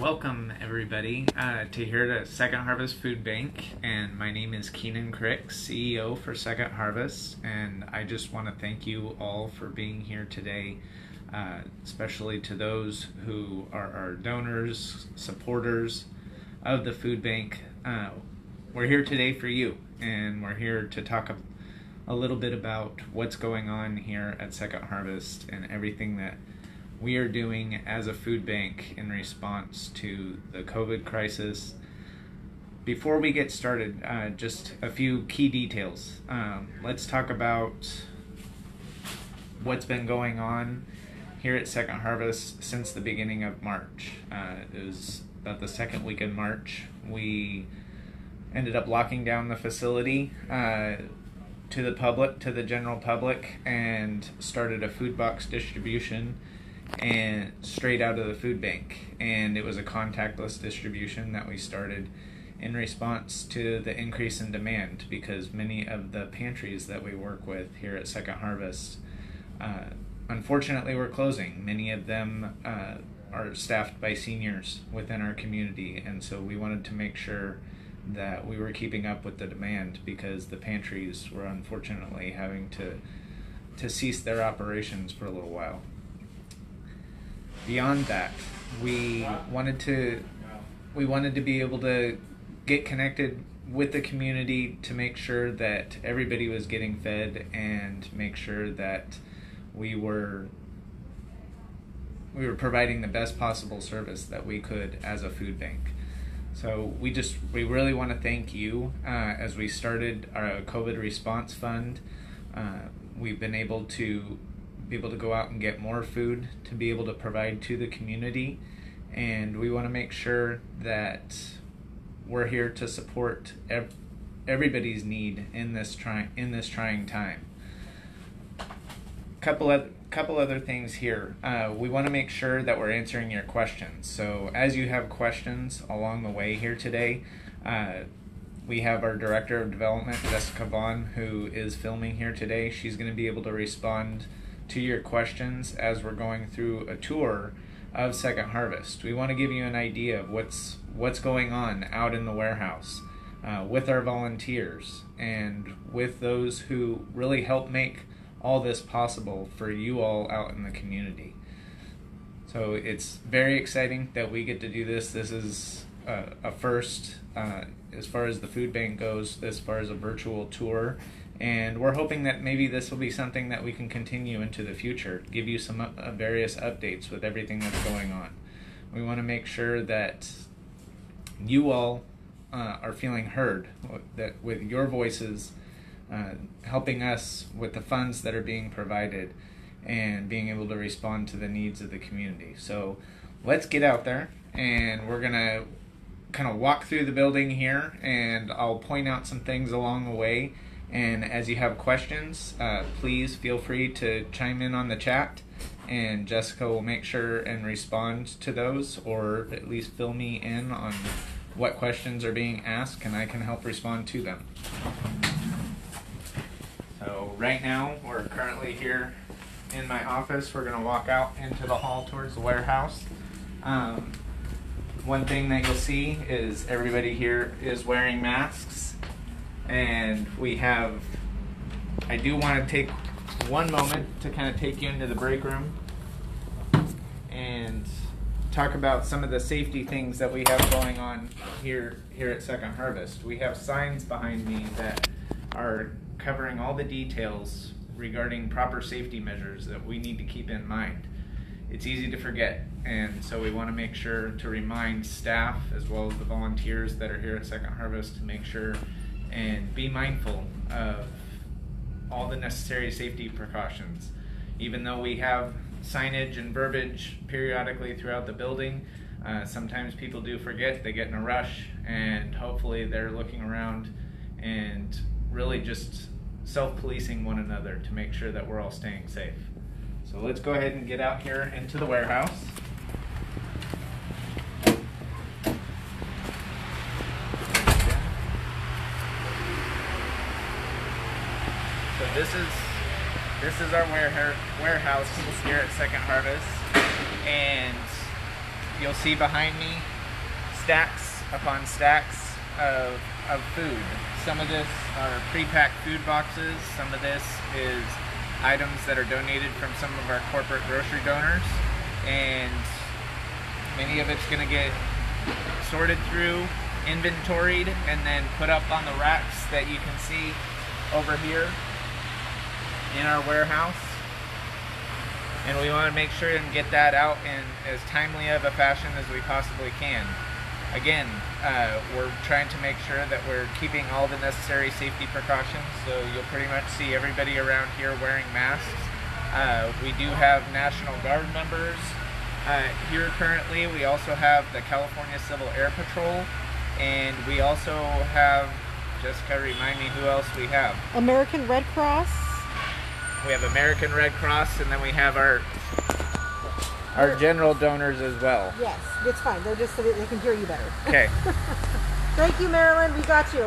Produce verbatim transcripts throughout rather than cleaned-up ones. Welcome everybody uh, to here to Second Harvest Food Bank, and my name is Keenon Krick, C E O for Second Harvest, and I just want to thank you all for being here today, uh, especially to those who are our donors, supporters of the food bank. Uh, we're here today for you, and we're here to talk a, a little bit about what's going on here at Second Harvest and everything that we are doing as a food bank in response to the COVID crisis. Before we get started, uh, just a few key details. Um, let's talk about what's been going on here at Second Harvest since the beginning of March. Uh, it was about the second week in March. We ended up locking down the facility uh, to the public, to the general public, and started a food box distribution and straight out of the food bank, and it was a contactless distribution that we started in response to the increase in demand, because many of the pantries that we work with here at Second Harvest uh, unfortunately were closing. Many of them uh, are staffed by seniors within our community, and so we wanted to make sure that we were keeping up with the demand, because the pantries were unfortunately having to to cease their operations for a little while. Beyond that, we wanted to we wanted to be able to get connected with the community to make sure that everybody was getting fed and make sure that we were we were providing the best possible service that we could as a food bank. So we just we really want to thank you uh, as we started our COVID response fund. Uh, we've been able to be able to go out and get more food to be able to provide to the community, and we want to make sure that we're here to support ev everybody's need in this trying in this trying time. Couple of couple other things here. Uh, we want to make sure that we're answering your questions. So as you have questions along the way here today, uh, we have our Director of Development, Jessica Vaughn, who is filming here today. She's going to be able to respond to your questions as we're going through a tour of Second Harvest. We want to give you an idea of what's what's going on out in the warehouse uh, with our volunteers and with those who really help make all this possible for you all out in the community. So it's very exciting that we get to do this. This is a, a first uh, as far as the food bank goes, as far as a virtual tour. And we're hoping that maybe this will be something that we can continue into the future, give you some uh, various updates with everything that's going on. We want to make sure that you all uh, are feeling heard, that with your voices uh, helping us with the funds that are being provided and being able to respond to the needs of the community. So let's get out there, and we're going to kind of walk through the building here, and I'll point out some things along the way. And as you have questions, uh, please feel free to chime in on the chat, and Jessica will make sure and respond to those, or at least fill me in on what questions are being asked, and I can help respond to them. So right now, we're currently here in my office. We're going to walk out into the hall towards the warehouse. Um, one thing that you'll see is everybody here is wearing masks. And we have, I do want to take one moment to kind of take you into the break room and talk about some of the safety things that we have going on here, here at Second Harvest. We have signs behind me that are covering all the details regarding proper safety measures that we need to keep in mind. It's easy to forget, and so we want to make sure to remind staff as well as the volunteers that are here at Second Harvest to make sure and be mindful of all the necessary safety precautions. Even though we have signage and verbiage periodically throughout the building, uh, sometimes people do forget, they get in a rush, and hopefully they're looking around and really just self-policing one another to make sure that we're all staying safe. So let's go ahead and get out here into the warehouse. This is this is our warehouse here at Second Harvest, and you'll see behind me stacks upon stacks of, of food. Some of this are pre-packed food boxes. Some of this is items that are donated from some of our corporate grocery donors, and many of it's going to get sorted through, inventoried, and then put up on the racks that you can see over here in our warehouse. And we want to make sure and get that out in as timely of a fashion as we possibly can. Again, uh, we're trying to make sure that we're keeping all the necessary safety precautions, so you'll pretty much see everybody around here wearing masks. Uh, we do have National Guard members uh, here currently. We also have the California Civil Air Patrol, and we also have, Jessica, remind me who else we have. American Red Cross. We have American Red Cross, and then we have our Our general donors as well. Yes, it's fine. They're just so that they can hear you better. Okay. Thank you, Marilyn. We got you.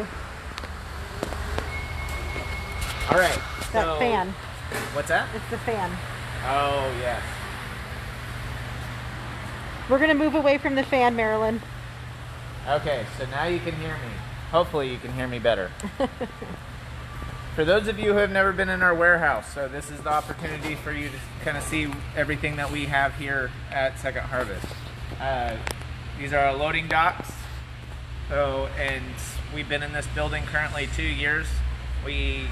All right. That so, fan. What's that? It's the fan. Oh, yes. We're going to move away from the fan, Marilyn. Okay, so now you can hear me. Hopefully you can hear me better. For those of you who have never been in our warehouse, so this is the opportunity for you to kind of see everything that we have here at Second Harvest. Uh, these are our loading docks. So, and we've been in this building currently two years. We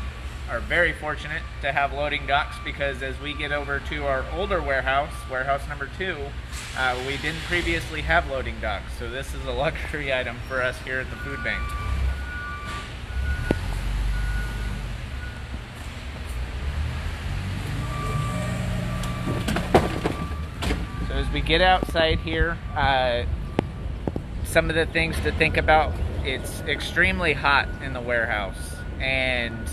are very fortunate to have loading docks because as we get over to our older warehouse, warehouse number two, uh, we didn't previously have loading docks. So this is a luxury item for us here at the food bank. As we get outside here, uh, some of the things to think about, it's extremely hot in the warehouse and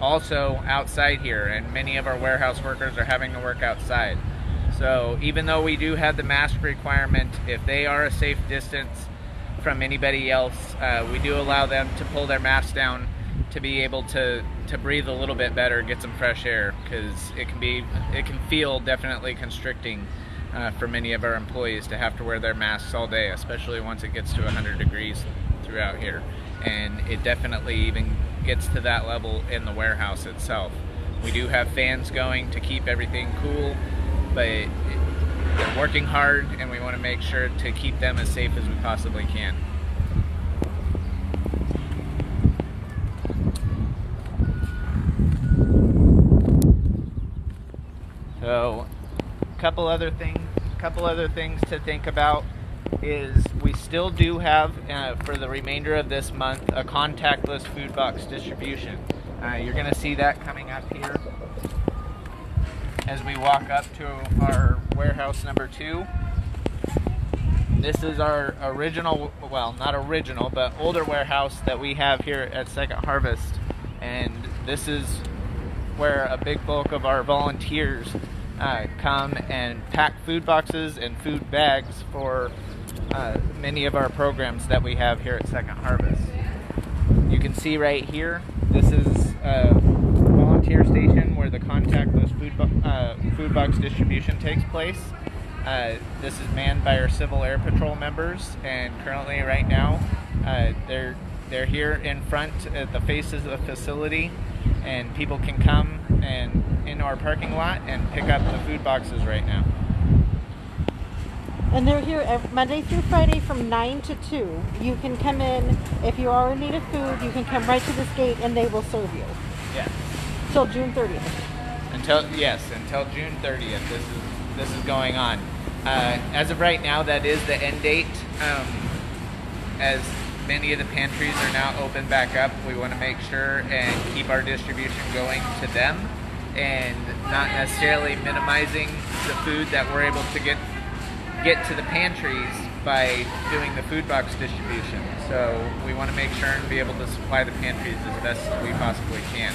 also outside here, and many of our warehouse workers are having to work outside. So even though we do have the mask requirement, if they are a safe distance from anybody else, uh, we do allow them to pull their masks down to be able to to breathe a little bit better, get some fresh air, because it can be it can feel definitely constricting Uh, for many of our employees to have to wear their masks all day, especially once it gets to one hundred degrees throughout here. And it definitely even gets to that level in the warehouse itself. We do have fans going to keep everything cool, but it, they're working hard and we want to make sure to keep them as safe as we possibly can. So Couple other things. Couple other things to think about is we still do have uh, for the remainder of this month a contactless food box distribution. Uh, you're going to see that coming up here as we walk up to our warehouse number two. This is our original, well, not original, but older warehouse that we have here at Second Harvest, and this is where a big bulk of our volunteers Uh, come and pack food boxes and food bags for uh, many of our programs that we have here at Second Harvest. You can see right here, this is a volunteer station where the contactless food, bo uh, food box distribution takes place. Uh, this is manned by our Civil Air Patrol members, and currently right now uh, they're, they're here in front at the faces of the facility, and people can come and in our parking lot and pick up the food boxes right now. And they're here every Monday through Friday from nine to two. You can come in. If you are in need of food, you can come right to this gate and they will serve you. Yeah. Till June thirtieth. Until, yes, until June thirtieth this is, this is going on. Uh, as of right now, that is the end date. Um, as many of the pantries are now open back up, we want to make sure and keep our distribution going to them, and not necessarily minimizing the food that we're able to get get to the pantries by doing the food box distribution. So we want to make sure and be able to supply the pantries as best as we possibly can.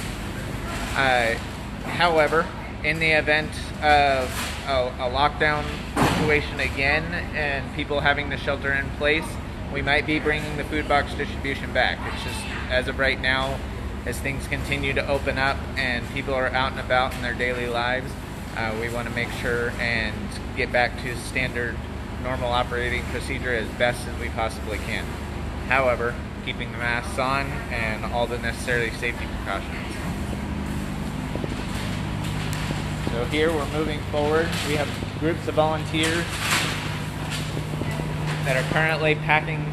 Uh, however, in the event of a, a lockdown situation again and people having to shelter in place, we might be bringing the food box distribution back. It's just, as of right now, as things continue to open up and people are out and about in their daily lives, uh, we want to make sure and get back to standard normal operating procedure as best as we possibly can. However, keeping the masks on and all the necessary safety precautions. So here we're moving forward. We have groups of volunteers that are currently packing,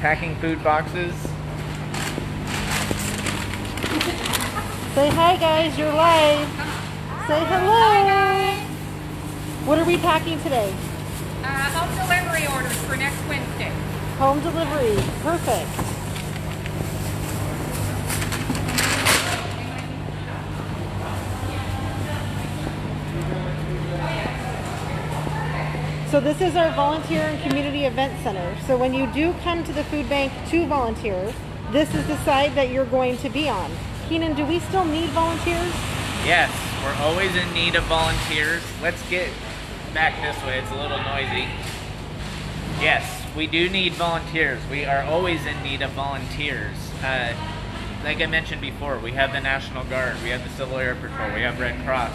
packing food boxes. Say hi guys, you're live. Hi. Say hello. Hi guys. What are we packing today? Uh, home delivery orders for next Wednesday. Home delivery, perfect. So this is our volunteer and community event center. So when you do come to the food bank to volunteer, this is the side that you're going to be on. Keenon, do we still need volunteers? Yes, we're always in need of volunteers. Let's get back this way, it's a little noisy. Yes, we do need volunteers. We are always in need of volunteers. Uh, like I mentioned before, we have the National Guard, we have the Civil Air Patrol, we have Red Cross.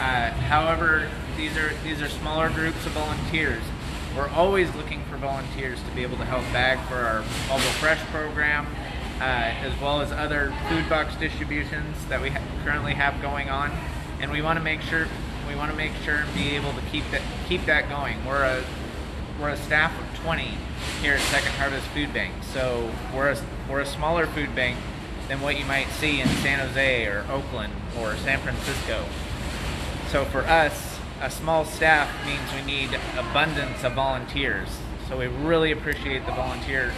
Uh, however, these are, these are smaller groups of volunteers. We're always looking for volunteers to be able to help bag for our Ag to Fresh program, Uh, as well as other food box distributions that we ha currently have going on, and we want to make sure we want to make sure and be able to keep that keep that going. We're a we're a staff of twenty here at Second Harvest Food Bank, so we're a, we're a smaller food bank than what you might see in San Jose or Oakland or San Francisco. So for us, a small staff means we need abundance of volunteers. So we really appreciate the volunteer.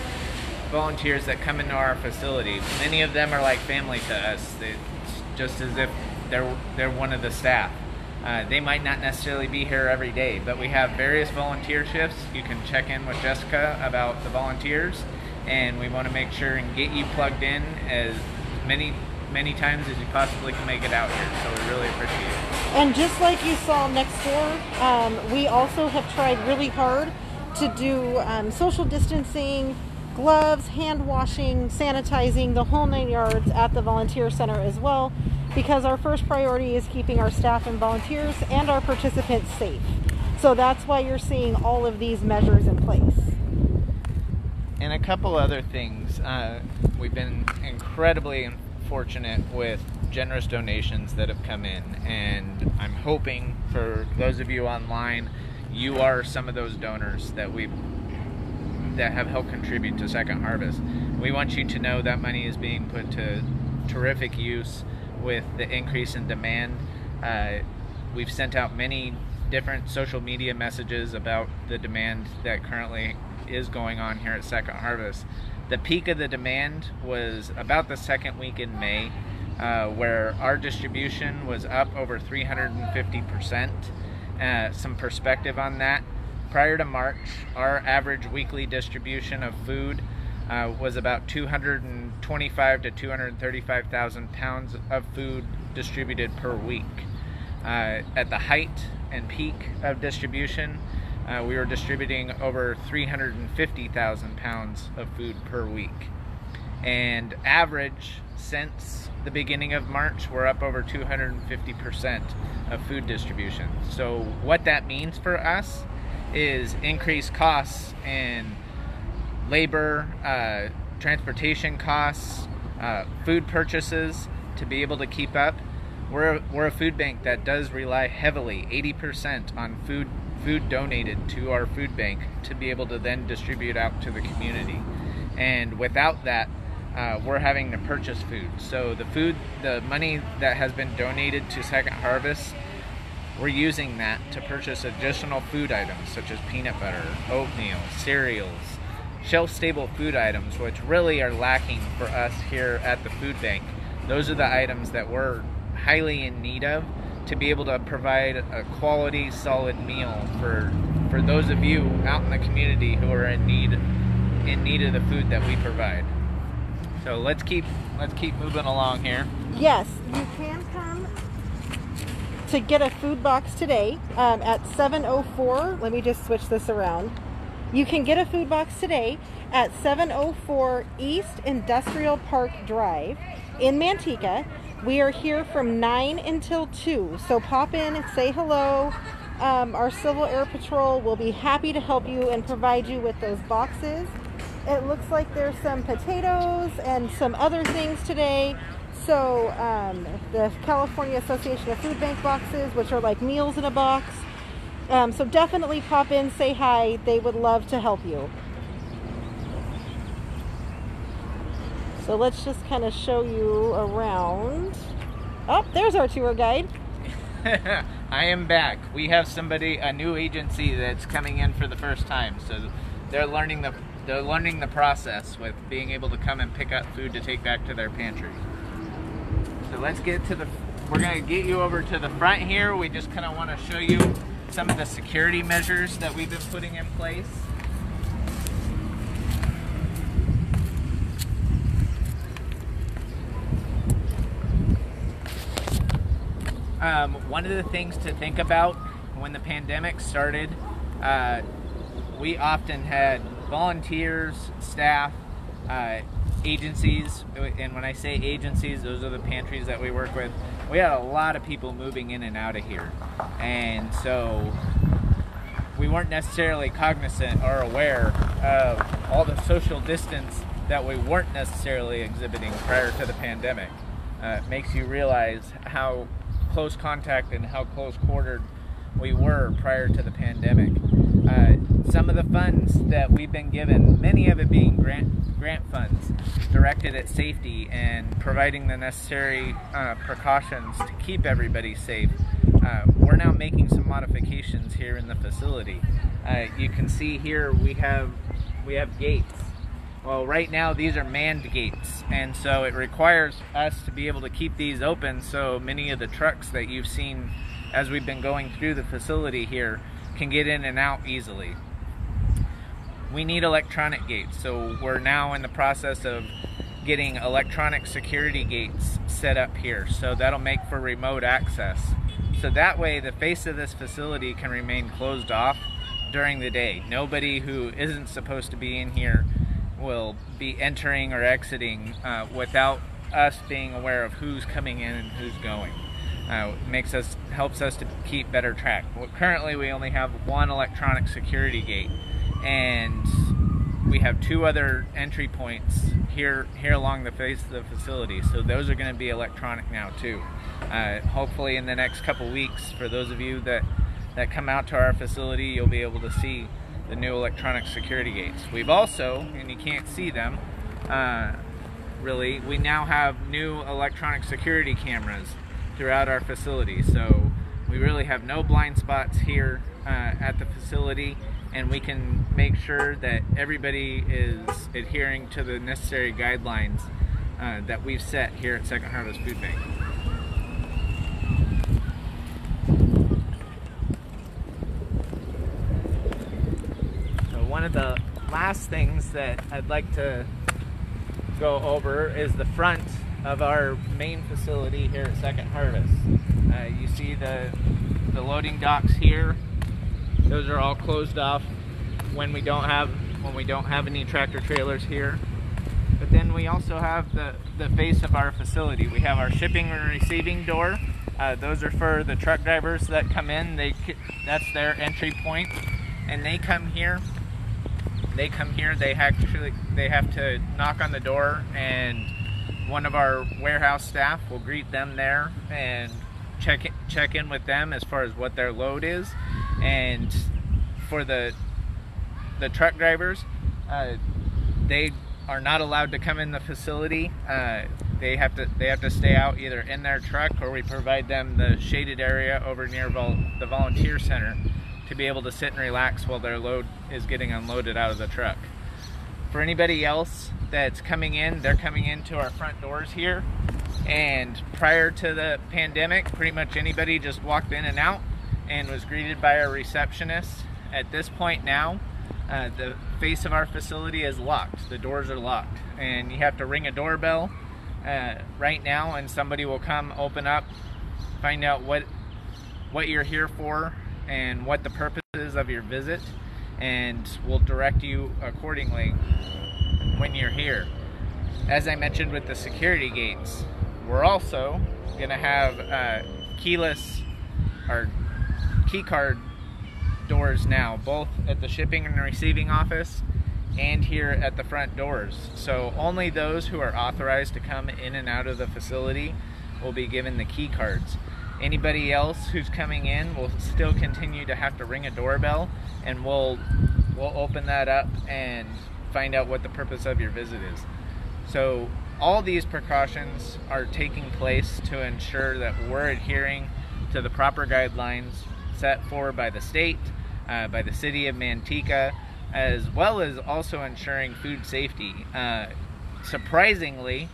volunteers that come into our facility. Many of them are like family to us. It's just as if they're, they're one of the staff. Uh, they might not necessarily be here every day, but we have various volunteer shifts. You can check in with Jessica about the volunteers, and we want to make sure and get you plugged in as many many times as you possibly can make it out here, so we really appreciate it. And just like you saw next door, um, we also have tried really hard to do um, social distancing, gloves, hand washing, sanitizing, the whole nine yards at the volunteer center as well, because our first priority is keeping our staff and volunteers and our participants safe. So that's why you're seeing all of these measures in place. And a couple other things. Uh, we've been incredibly fortunate with generous donations that have come in, and I'm hoping for those of you online, you are some of those donors that we've that have helped contribute to Second Harvest. We want you to know that money is being put to terrific use with the increase in demand. Uh, we've sent out many different social media messages about the demand that currently is going on here at Second Harvest. The peak of the demand was about the second week in May, uh, where our distribution was up over three hundred fifty percent. Uh, some perspective on that. Prior to March, our average weekly distribution of food uh, was about two hundred twenty-five to two hundred thirty-five thousand pounds of food distributed per week. Uh, at the height and peak of distribution, uh, we were distributing over three hundred fifty thousand pounds of food per week. And average since the beginning of March, we're up over two hundred fifty percent of food distribution. So what that means for us is increased costs in labor, uh, transportation costs, uh, food purchases to be able to keep up. We're a, we're a food bank that does rely heavily, eighty percent on food food donated to our food bank to be able to then distribute out to the community. And without that, uh, we're having to purchase food. So the food, the money that has been donated to Second Harvest, we're using that to purchase additional food items such as peanut butter, oatmeal, cereals, shelf-stable food items, which really are lacking for us here at the food bank. Those are the items that we're highly in need of to be able to provide a quality, solid meal for, for those of you out in the community who are in need, in need of the food that we provide. So let's keep, let's keep moving along here. Yes, you can come to get a food box today um, at seven oh four. Let me just switch this around. You can get a food box today at seven oh four East Industrial Park Drive in Manteca. We are here from nine until two, so pop in and say hello. um, our Civil Air Patrol will be happy to help you and provide you with those boxes. It looks like there's some potatoes and some other things today. So um, the California Association of Food Bank boxes, which are like meals in a box. Um, so definitely pop in, say hi. They would love to help you. So let's just kind of show you around. Oh, there's our tour guide. I am back. We have somebody, a new agency that's coming in for the first time. So they're learning the they're learning the process with being able to come and pick up food to take back to their pantry. So let's get to the, we're gonna get you over to the front here. We just kind of want to show you some of the security measures that we've been putting in place. Um, one of the things to think about when the pandemic started, uh, we often had volunteers, staff, uh, agencies, and when I say agencies, those are the pantries that we work with. We had a lot of people moving in and out of here, and so we weren't necessarily cognizant or aware of all the social distance that we weren't necessarily exhibiting prior to the pandemic. Uh, it makes you realize how close contact and how close quartered we were prior to the pandemic. Uh, some of the funds that we've been given, many of it being grant, grant funds directed at safety and providing the necessary uh, precautions to keep everybody safe. Uh, we're now making some modifications here in the facility. Uh, you can see here we have, we have gates. Well, right now these are manned gates, and so it requires us to be able to keep these open, so many of the trucks that you've seen as we've been going through the facility here can get in and out easily. We need electronic gates, so we're now in the process of getting electronic security gates set up here, so that'll make for remote access. So that way the face of this facility can remain closed off during the day. Nobody who isn't supposed to be in here will be entering or exiting uh, without us being aware of who's coming in and who's going. Uh, makes us, helps us to keep better track. Well, currently we only have one electronic security gate, and we have two other entry points here here along the face of the facility. So those are going to be electronic now too. Uh, hopefully in the next couple weeks, for those of you that that come out to our facility, you'll be able to see the new electronic security gates. We've also, and you can't see them uh, really, we now have new electronic security cameras throughout our facility. So we really have no blind spots here uh, at the facility, and we can make sure that everybody is adhering to the necessary guidelines uh, that we've set here at Second Harvest Food Bank. One of the last things that I'd like to go over is the front of our main facility here at Second Harvest. Uh, you see the, the loading docks here. Those are all closed off when we don't have when we don't have any tractor trailers here. But then we also have the, the face of our facility. We have our shipping and receiving door. Uh, those are for the truck drivers that come in. They, that's their entry point, and they come here. They come here, they actually they have to knock on the door, and one of our warehouse staff will greet them there and check in, check in with them as far as what their load is. And for the the truck drivers, uh, they are not allowed to come in the facility. Uh, they have to they have to stay out either in their truck, or we provide them the shaded area over near vol the volunteer center, to be able to sit and relax while their load is getting unloaded out of the truck. For anybody else that's coming in, they're coming into our front doors here, and prior to the pandemic, pretty much anybody just walked in and out and was greeted by our receptionist. At this point now, uh, the face of our facility is locked. The doors are locked, and you have to ring a doorbell uh, right now, and somebody will come open up, find out what what you're here for and what the purpose is of your visit, and we'll direct you accordingly when you're here. As I mentioned with the security gates, we're also going to have uh, keyless or key card doors now, both at the shipping and receiving office and here at the front doors. So only those who are authorized to come in and out of the facility will be given the key cards. Anybody else who's coming in will still continue to have to ring a doorbell, and we'll we'll open that up and find out what the purpose of your visit is. So all these precautions are taking place to ensure that we're adhering to the proper guidelines set forward by the state, uh, by the city of Manteca, as well as also ensuring food safety. Uh, surprisingly,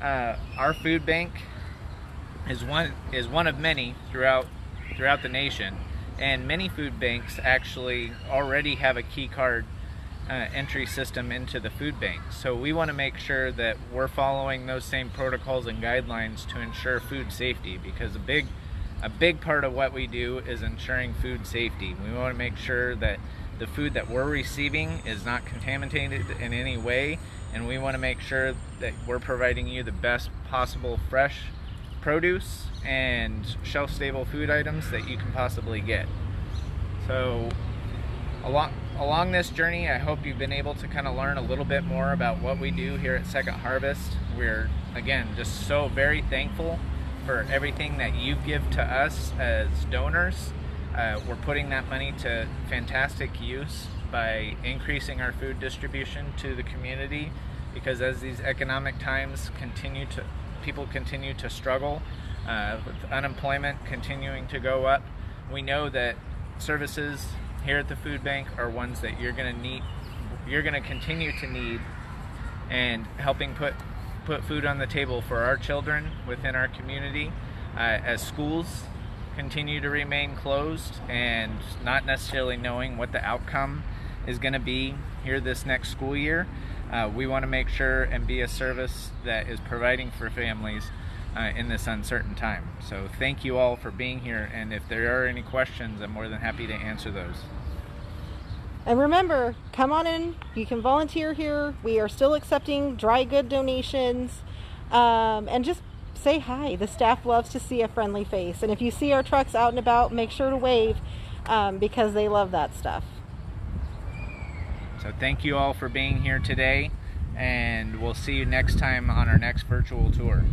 uh, our food bank is one is one of many throughout throughout the nation, and many food banks actually already have a key card uh, entry system into the food bank. So we want to make sure that we're following those same protocols and guidelines to ensure food safety, because a big a big part of what we do is ensuring food safety. We want to make sure that the food that we're receiving is not contaminated in any way, and we want to make sure that we're providing you the best possible fresh produce and shelf-stable food items that you can possibly get. So along, along this journey, I hope you've been able to kind of learn a little bit more about what we do here at Second Harvest. We're, again, just so very thankful for everything that you give to us as donors. Uh, we're putting that money to fantastic use by increasing our food distribution to the community, because as these economic times continue to people continue to struggle, uh, with unemployment continuing to go up, we know that services here at the food bank are ones that you're going to need, you're going to continue to need, and helping put put food on the table for our children within our community, uh, as schools continue to remain closed and not necessarily knowing what the outcome is going to be here this next school year. Uh, we want to make sure and be a service that is providing for families uh, in this uncertain time. So thank you all for being here, and if there are any questions, I'm more than happy to answer those. And remember, come on in, you can volunteer here. We are still accepting dry good donations, um, and just say hi. The staff loves to see a friendly face, and if you see our trucks out and about, make sure to wave, um, because they love that stuff. So thank you all for being here today, and we'll see you next time on our next virtual tour.